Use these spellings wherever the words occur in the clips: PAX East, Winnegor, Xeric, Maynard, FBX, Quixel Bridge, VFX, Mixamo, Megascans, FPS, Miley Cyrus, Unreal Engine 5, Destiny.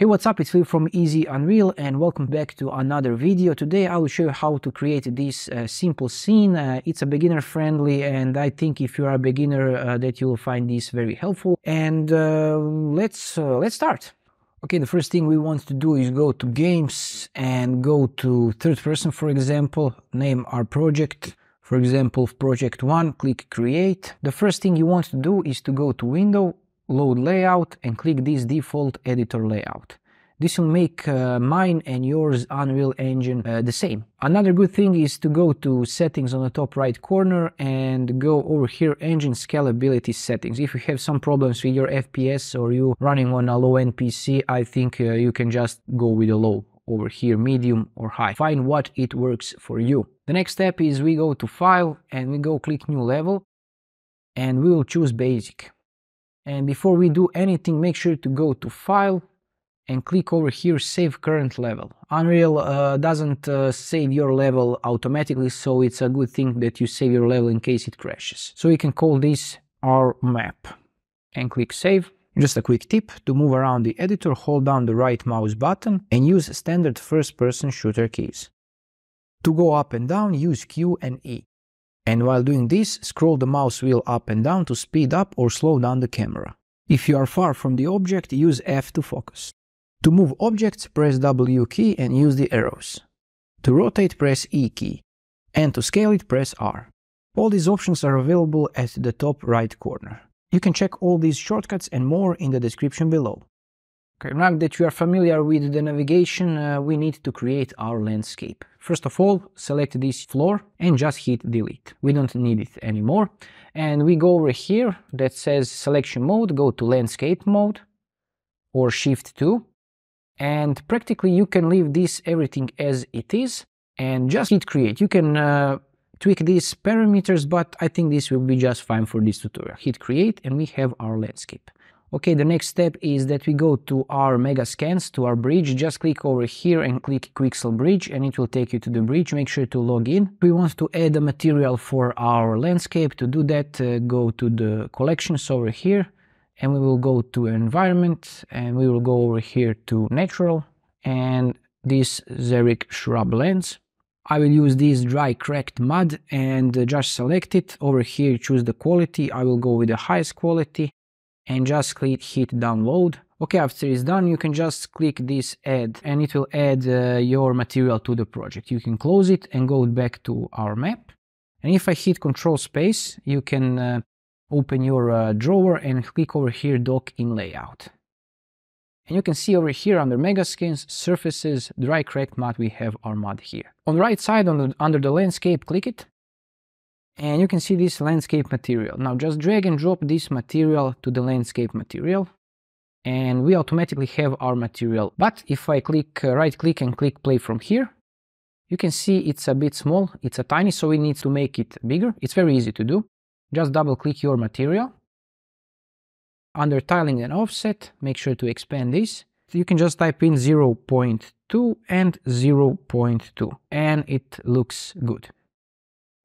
Hey, what's up, it's Phil from Easy Unreal and welcome back to another video. Today I will show you how to create this simple scene. It's a beginner friendly and I think if you are a beginner that you will find this very helpful. And let's start. Okay, the first thing we want to do is go to games and go to third person, for example, name our project. For example, project 1, click create. The first thing you want to do is to go to window, load layout and click this default editor layout. This will make mine and yours Unreal Engine the same. Another good thing is to go to settings on the top right corner and go over here engine scalability settings. If you have some problems with your FPS or you running on a low-end PC, I think you can just go with a low over here, medium or high. Find what it works for you. The next step is we go to file and we go click new level and we will choose basic. And before we do anything, make sure to go to file and click over here save current level. Unreal doesn't save your level automatically, so it's a good thing that you save your level in case it crashes. So we can call this our map and click save. Just a quick tip, to move around the editor, hold down the right mouse button and use standard first-person shooter keys. To go up and down, use Q and E. And while doing this, scroll the mouse wheel up and down to speed up or slow down the camera. If you are far from the object, use F to focus. To move objects, press W key and use the arrows. To rotate, press E key. And to scale it, press R. All these options are available at the top right corner. You can check all these shortcuts and more in the description below. Okay, now that you are familiar with the navigation, we need to create our landscape. First of all, select this floor and just hit delete. We don't need it anymore. And we go over here that says selection mode, go to landscape mode or shift 2. And practically you can leave this everything as it is and just hit create. You can tweak these parameters, but I think this will be just fine for this tutorial. Hit create and we have our landscape. Okay, the next step is that we go to our Megascans, to our bridge. Just click over here and click Quixel Bridge and it will take you to the bridge. Make sure to log in. We want to add a material for our landscape. To do that, go to the collections over here and we will go to environment and we will go over here to natural and this Xeric shrub lens. I will use this dry cracked mud and just select it. Over here, choose the quality. I will go with the highest quality. And just click hit download. Okay, after it's done, you can just click this add and it will add your material to the project. You can close it and go back to our map. And if I hit control space, you can open your drawer and click over here dock in layout. And you can see over here under Megascans, surfaces, dry cracked mud, we have our mud here. On the right side under the landscape, click it. And you can see this landscape material. Now just drag and drop this material to the landscape material. And we automatically have our material. But if I click right click and click play from here, you can see it's a bit small, it's a tiny, so we need to make it bigger. It's very easy to do. Just double click your material. Under tiling and offset, make sure to expand this. You can just type in 0.2 and 0.2 and it looks good.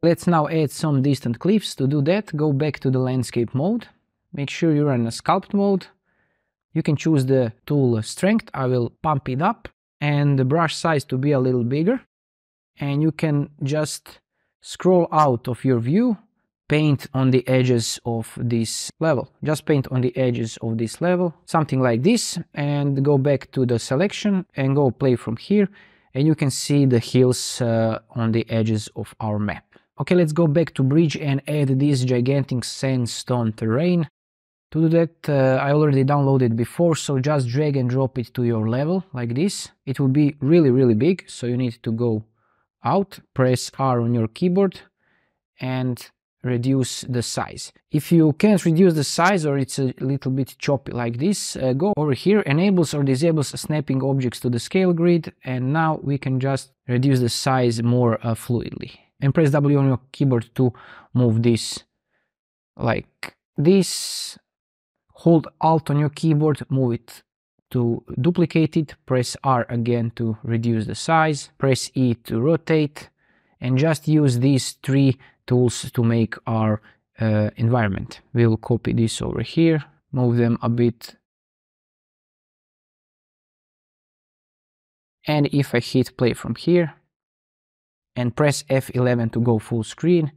Let's now add some distant cliffs. To do that, go back to the landscape mode. Make sure you're in a sculpt mode. You can choose the tool strength. I will pump it up and the brush size to be a little bigger. And you can just scroll out of your view, paint on the edges of this level. Just paint on the edges of this level, something like this. And go back to the selection and go play from here. And you can see the hills on the edges of our map. Okay, let's go back to bridge and add this gigantic sandstone terrain. To do that, I already downloaded before, so just drag and drop it to your level, like this. It will be really, really big, so you need to go out, press R on your keyboard, and reduce the size. If you can't reduce the size or it's a little bit choppy like this, go over here, enables or disables snapping objects to the scale grid, and now we can just reduce the size more fluidly. And press W on your keyboard to move this like this. Hold Alt on your keyboard, move it to duplicate it. Press R again to reduce the size. Press E to rotate. And just use these three tools to make our environment. We'll copy this over here, move them a bit And if I hit play from here and press F11 to go full screen,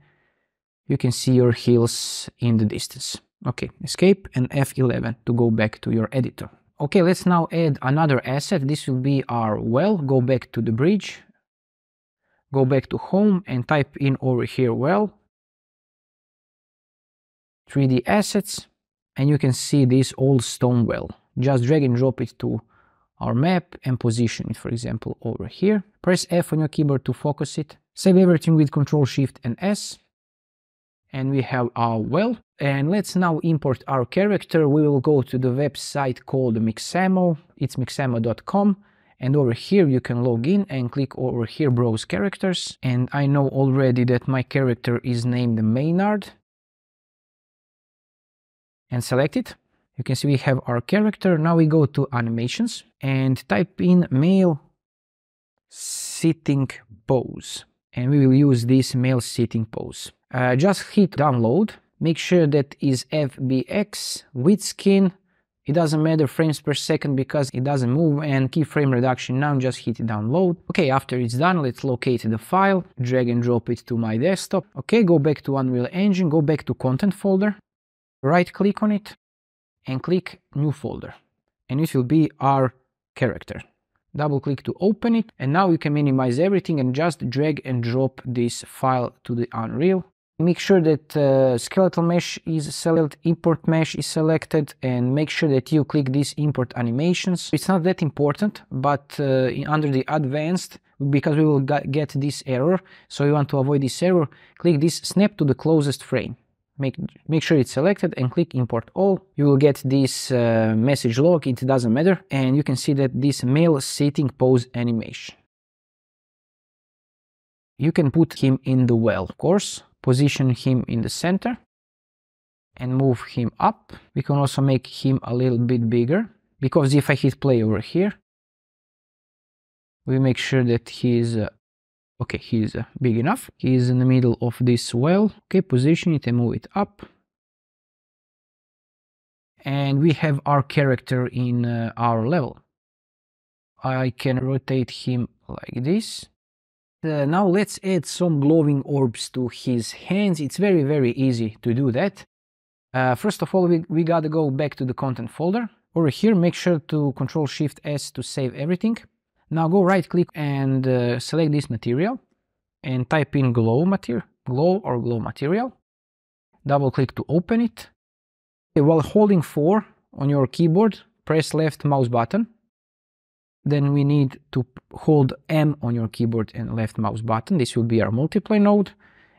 you can see your hills in the distance. Okay, escape and F11 to go back to your editor. Okay, let's now add another asset. This will be our well. Go back to the bridge, go back to home and type in over here well, 3D assets, and you can see this old stone well. Just drag and drop it to our map and position it, for example, over here. Press F on your keyboard to focus it. Save everything with Ctrl Shift and S. And we have our well. And let's now import our character. We will go to the website called Mixamo. It's mixamo.com. And over here you can log in and click over here Browse Characters. And I know already that my character is named Maynard. And select it. You can see we have our character. Now we go to animations and type in male sitting pose. And we will use this male sitting pose. Just hit download. Make sure that is FBX with skin. It doesn't matter frames per second because it doesn't move, and keyframe reduction now, just hit download. Okay, after it's done, let's locate the file, drag and drop it to my desktop. Okay, go back to Unreal Engine, go back to content folder, right click on it and click new folder, and it will be our character. Double click to open it, and now you can minimize everything and just drag and drop this file to the Unreal. Make sure that skeletal mesh is selected, import mesh is selected, and make sure that you click this import animations. It's not that important, but under the advanced, because we will get this error, so you want to avoid this error, click this snap to the closest frame. Make sure it's selected and click import all. You will get this message log, it doesn't matter. And you can see that this male sitting pose animation. You can put him in the well, of course. Position him in the center and move him up. We can also make him a little bit bigger, because if I hit play over here, we make sure that he is okay, he's big enough. He is in the middle of this well. Okay, position it and move it up. And we have our character in our level. I can rotate him like this. Now let's add some glowing orbs to his hands. It's very, very easy to do that. First of all, we gotta go back to the content folder. Over here, make sure to Ctrl Shift S to save everything. Now go right click and select this material and type in glow material. Double click to open it. Okay, while holding 4 on your keyboard, press left mouse button. Then we need to hold M on your keyboard and left mouse button. This will be our multiply node.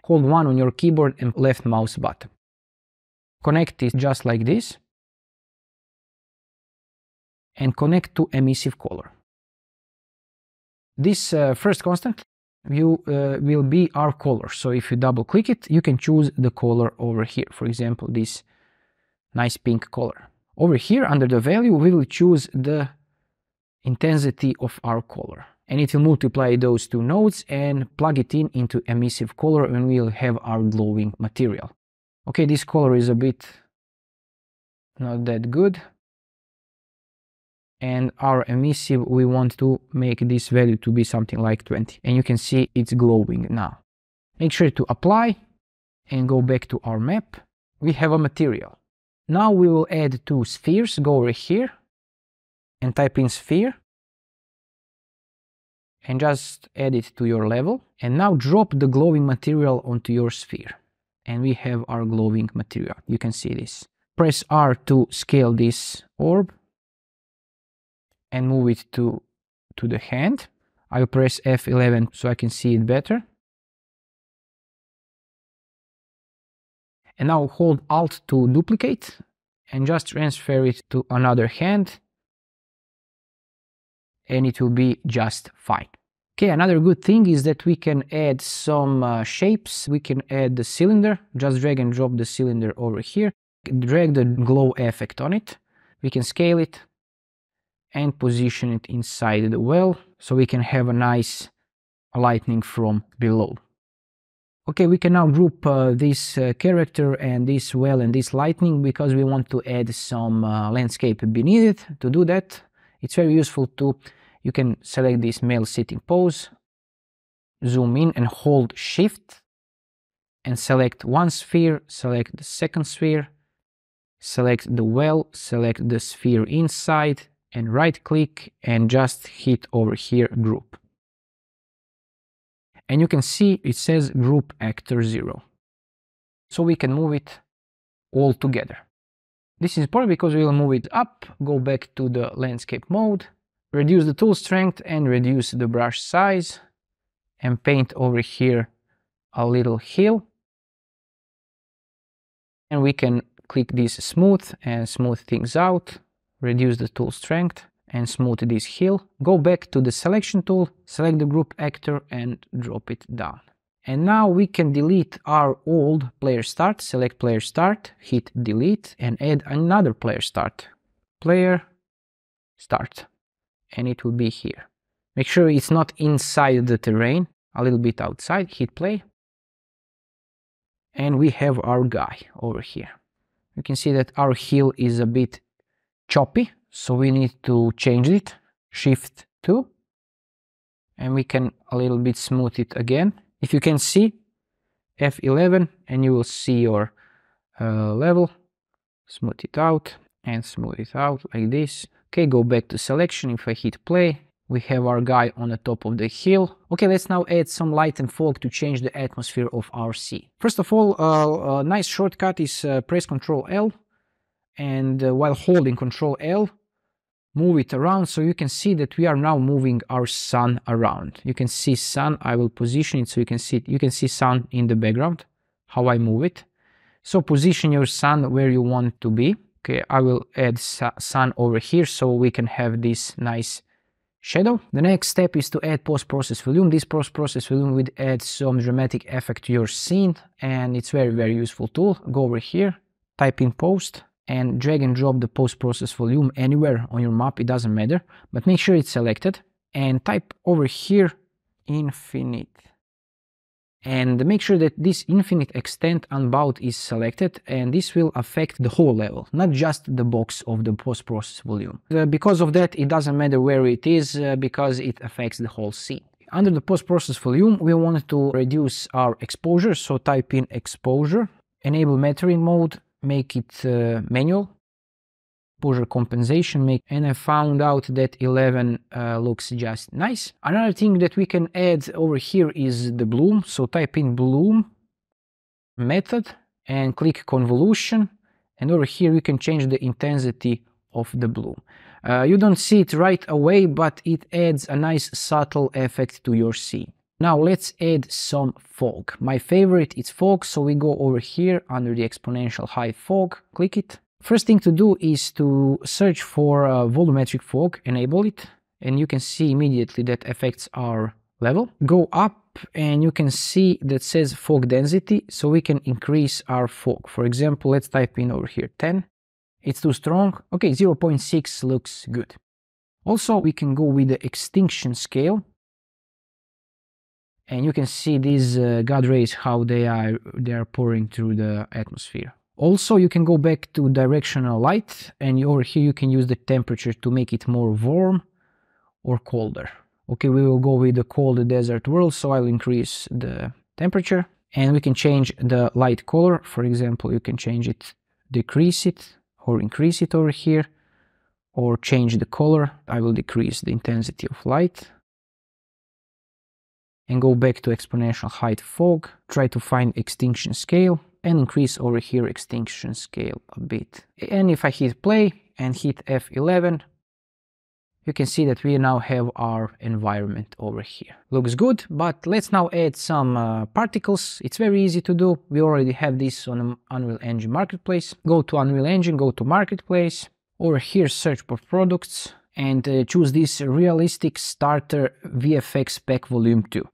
Hold 1 on your keyboard and left mouse button. Connect it just like this. And connect to emissive color. This first constant will be our color. So if you double click it, you can choose the color over here. For example, this nice pink color. Over here under the value, we will choose the intensity of our color. And it will multiply those two nodes and plug it in into emissive color, and we'll have our glowing material. Okay, this color is a bit not that good. And our emissive, we want to make this value to be something like 20. And you can see it's glowing now. Make sure to apply and go back to our map. We have a material. Now we will add 2 spheres. Go over here and type in sphere. And just add it to your level. And now drop the glowing material onto your sphere. And we have our glowing material. You can see this. Press R to scale this orb. And move it to the hand. I'll press F11 so I can see it better. And now hold Alt to duplicate and just transfer it to another hand. And it will be just fine. Okay, another good thing is that we can add some shapes. We can add the cylinder. Just drag and drop the cylinder over here. Drag the glow effect on it. We can scale it and position it inside the well, so we can have a nice lightning from below. Okay, we can now group this character and this well and this lightning, because we want to add some landscape beneath it. To do that, it's very useful to you can select this male sitting pose, zoom in and hold shift, and select one sphere, select the second sphere, select the well, select the sphere inside, and right click and just hit over here group. And you can see it says group actor 0. So we can move it all together. This is important because we will move it up, go back to the landscape mode, reduce the tool strength and reduce the brush size, and paint over here a little hill. And we can click this smooth and smooth things out, reduce the tool strength and smooth this hill. Go back to the selection tool, select the group actor and drop it down. And now we can delete our old player start, select player start, hit delete and add another player start, and it will be here. Make sure it's not inside the terrain, a little bit outside, hit play. And we have our guy over here. You can see that our hill is a bit choppy, so we need to change it, shift 2, and we can a little bit smooth it again. If you can see, F11, and you will see your level, smooth it out, and smooth it out like this. Okay, go back to selection, if I hit play, we have our guy on the top of the hill. Okay, let's now add some light and fog to change the atmosphere of our sea. First of all, a nice shortcut is press Ctrl+L, and while holding Ctrl+L, move it around so you can see that we are now moving our sun around. You can see sun, I will position it so you can see sun in the background, how I move it. So position your sun where you want to be. Okay, I will add sun over here so we can have this nice shadow. The next step is to add post-process volume. This post-process volume would add some dramatic effect to your scene, and it's very useful tool. Go over here, type in post, and drag and drop the post-process volume anywhere on your map, it doesn't matter, but make sure it's selected, and type over here infinite. And make sure that this infinite extent unbound is selected, and this will affect the whole level, not just the box of the post-process volume. Because of that, it doesn't matter where it is, because it affects the whole scene. Under the post-process volume, we want to reduce our exposure, so type in exposure, enable metering mode, make it manual, exposure compensation, and I found out that 11 looks just nice. Another thing that we can add over here is the bloom, so type in bloom method and click convolution, and over here you can change the intensity of the bloom. You don't see it right away, but it adds a nice subtle effect to your scene. Now let's add some fog. My favorite is fog, so we go over here under the exponential high fog, click it. First thing to do is to search for volumetric fog, enable it, and you can see immediately that affects our level. Go up and you can see that says fog density, so we can increase our fog. For example, let's type in over here 10. It's too strong. Okay, 0.6 looks good. Also, we can go with the extinction scale, and you can see these God rays, how they are pouring through the atmosphere. Also, you can go back to directional light, and over here you can use the temperature to make it more warm or colder. Okay, we will go with the cold desert world, so I'll increase the temperature, and we can change the light color. For example, you can change it, decrease it, or increase it over here, or change the color. I will decrease the intensity of light, and go back to exponential height fog, try to find extinction scale, and increase over here extinction scale a bit. And if I hit play and hit F11, you can see that we now have our environment over here. Looks good, but let's now add some particles. It's very easy to do. We already have this on Unreal Engine Marketplace. Go to Unreal Engine, go to Marketplace, over here search for products, and choose this realistic starter VFX pack volume 2.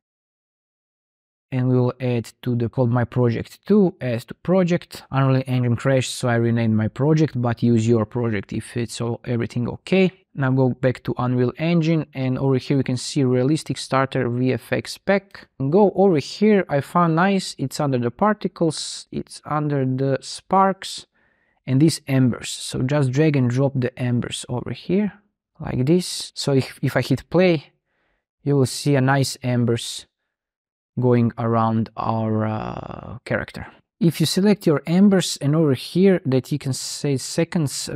And we will add to the called my project 2 as to project. Unreal Engine crashed, so I renamed my project, but use your project if it's all everything okay. Now go back to Unreal Engine, and over here you can see realistic starter VFX pack. And go over here, I found nice, it's under the particles, it's under the sparks, and these embers. So just drag and drop the embers over here, like this. So if I hit play, you will see a nice embers going around our character. If you select your embers and over here that you can say seconds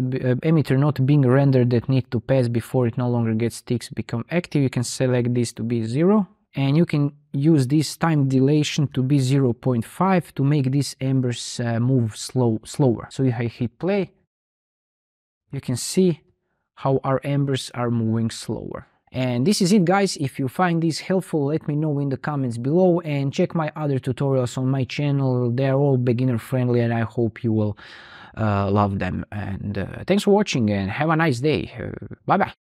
emitter not being rendered that need to pass before it no longer gets ticks become active, you can select this to be 0, and you can use this time dilation to be 0.5 to make these embers move slower. So if I hit play, you can see how our embers are moving slower. And this is it, guys. If you find this helpful, let me know in the comments below, and check my other tutorials on my channel. They're all beginner friendly, and I hope you will love them. And thanks for watching, and have a nice day. Bye bye.